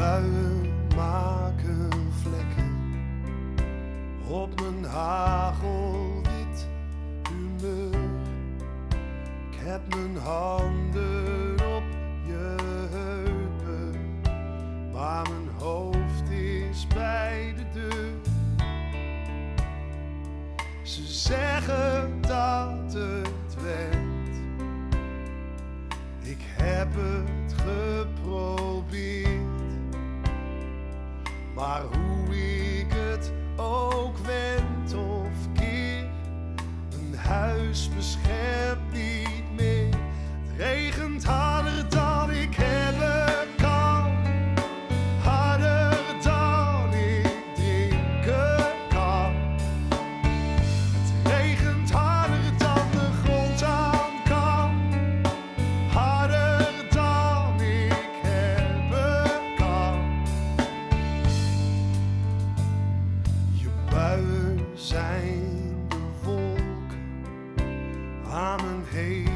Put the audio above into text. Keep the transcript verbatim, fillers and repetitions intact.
buien maken vlekken op mijn hagelwit humeur. Ik heb mijn handen op je heupen, maar mijn hoofd is bij de deur. Ze zeggen dat het went, ik heb het geprobeerd, maar hoe ik het ook wend of keer, een huis beschermt niet meer. Het regent harder dan ik hebben kan, harder dan ik drinken kan. Het regent harder dan de grond aan kan, harder dan ik hebben kan. Je buien zijn de wolken aan mijn hemel.